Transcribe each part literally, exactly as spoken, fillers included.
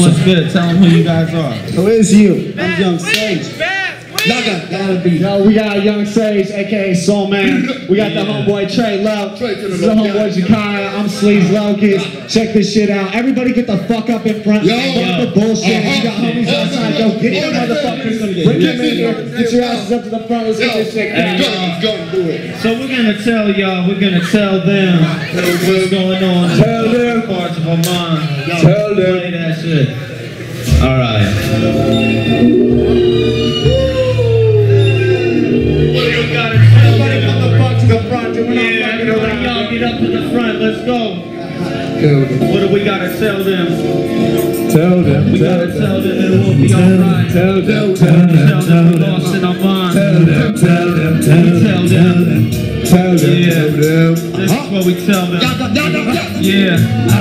What's good? Tell them who you guys are. Who is you? I'm Young Sage. Y'all got, gotta be. Yo, we got Young Sage, aka Soul Man. We got yeah. the homeboy Trey Lowe. Trey to the, the homeboy Ja'kiah. I'm Sleaze Locust. Check this shit out. Everybody get the fuck up in front. Yo, fuck yo. the bullshit. Uh-huh. You got homies outside. Yo, get your motherfuckers. Bring them in here. Get your asses up to the front. Let's get this shit going. Let's go and do it. So we're gonna tell y'all. We're gonna tell them what's going on. Tell them parts of our mind. Tell them. Play that shit. All right. Up to the front, let's go. What do we gotta tell them? Tell them, we tell gotta them. tell them it will be alright. Tell them, tell them, tell them. Lost in our mind. Tell them, tell them, tell them. Tell them, tell them, yeah. tell them. This is what we tell them. Yeah. We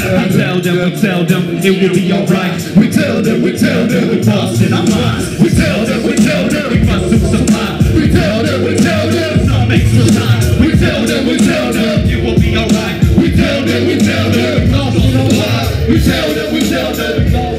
tell them, we tell them it will be alright. We tell them, we tell them we lost in our minds. We tell them, we tell them we must survive. We tell them, we tell them not make us die. We tell them, we tell them. We tell them, we tell them, it's all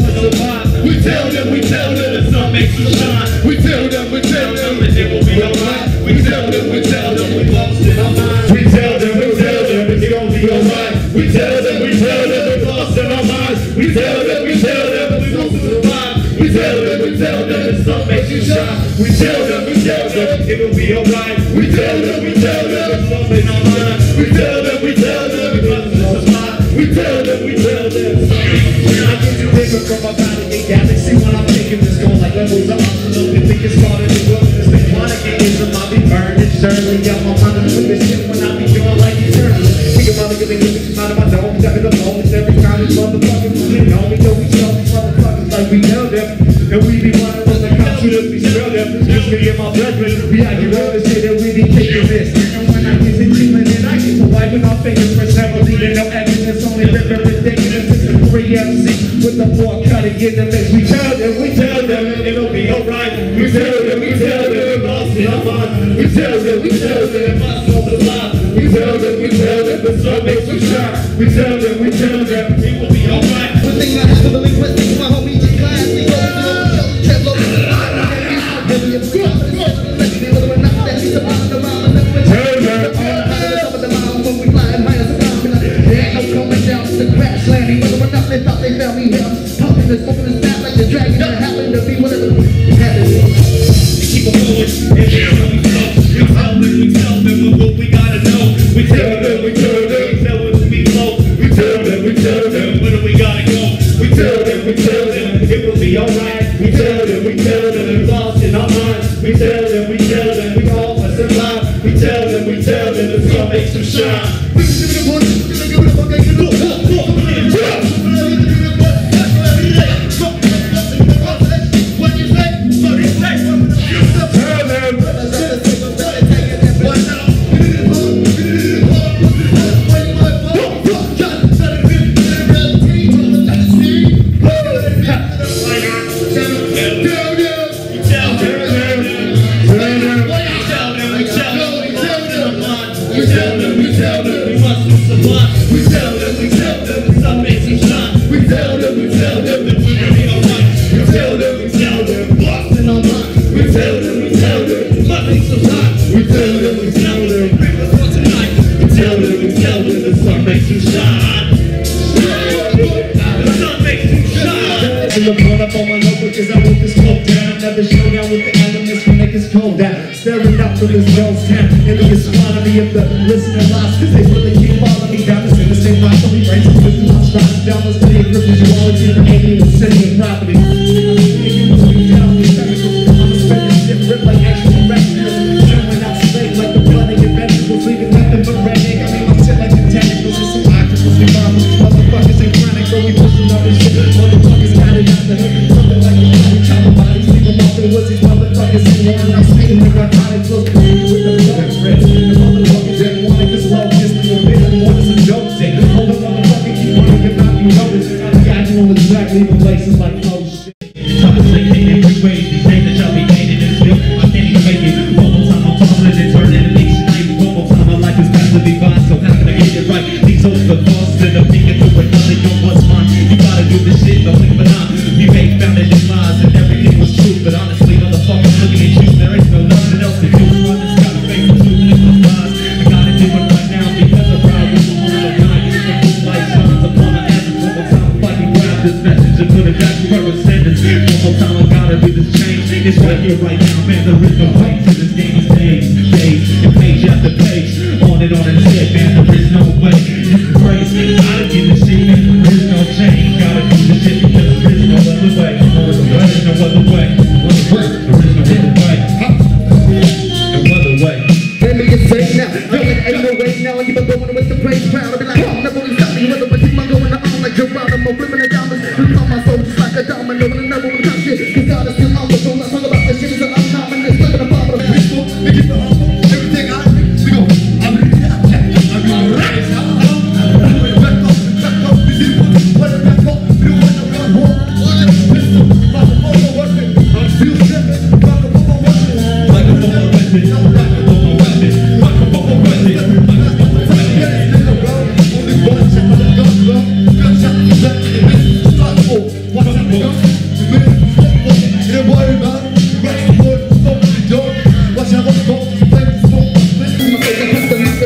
for the mind. We tell them, we tell them, the sun makes you shine. We tell them, we tell them, and it will be alright. We tell them, we tell them, we lost in our mind. We tell them, we tell them, it's gonna be alright. We tell them, we tell them, we lost in our minds. We tell them, we tell them, we lost in our minds. We tell them, we tell them, the sun makes you shine. We tell them, we tell them, it will be alright. We tell them, we tell them, it's all in our minds. We tell them, we tell them, we lost in our minds. We tell them, we tell them. From my body, a galaxy when I'm thinking this going like levels up. Look, you think it's called in the wilderness. They wanna get into my be burned eternally. Got my mind with this shit when I be doing like eternally. Think about it, give me this out of my dome. Step in the moments, every kind of motherfucking movie. Know me, though we tell these motherfuckers like we know them. And we be one of those that come to them, we smell them. Just me and my brethren, we out here all the shit that we be taking this. And when I get to demon, then I get to wiping off fingers for several leading no evidence, only living ridiculous. With the fork cutting in the mix, we tell them, we tell them, it'll be alright. We tell them, we tell them, lost in our mind. We tell them, we tell them, lost on the line. We tell them, we tell them, the sun makes you shine. We tell them, we tell them, it will be alright. One thing I have to believe, one thing my homie just class. We go to the trip, low, they thought they found me here, talking and smoking and snap like the dragon that happened to be one of the habits. Keep on going, and here's how we flow. We tell them, we tell them what we gotta know. We tell them, we tell them, we tell them to be low. We tell them, we tell them, where do we gotta go? We tell them, we tell them, it will be alright. We tell them, we tell them, it's lost in our minds. We tell them, we tell them, we all must survive. We tell them, we tell them, the sun makes you shine. Don't think it's over, nothing, don't what's mine. You gotta do this shit, but not. We made boundless lies and everything was true, but honestly, motherfuckers looking at you, there ain't no nothing else to do. I just gotta face the truth and the lies. I gotta do it right now because the ride was on the night. The moonlight shines upon the ashes one more time. If I can grab this message and put it back to where it's sentence. One more time, I gotta do this change. It's right here, right now, man. There is no way to this game. It's days, days, and page after page, on and on and said, man. There is no way you can praise me. I didn't get this shit, man. There is no change. Gotta do this shit because there is no other way. There is no other way. There is no other way. No other way. Let me get straight now. Yo, it ain't no way now. You've been going with the praise crowd. I'll be like, I'm not going to stop me. Whether it's my going on like Geronimo, ripping the diamonds. You call my soul just like a domino. And I never want to touch it. Cause God is still on the phone. I talk about this shit. It's uncommon. It's like a bomb of people. They keep the humble. Everything I do, we go. I'm going to I'm going to raise. I'm going to back off. Back off. We see what we want to back off. We don't want to run more. All your pistol. Like a bomb of weapon. I'm still stepping. Like a bomb of weapon. Like a bomb of weapon. Like a bomb of weapon. Like a bomb of weapon. Stop. These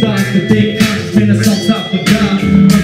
thoughts that they conscious, man, it's on top of God.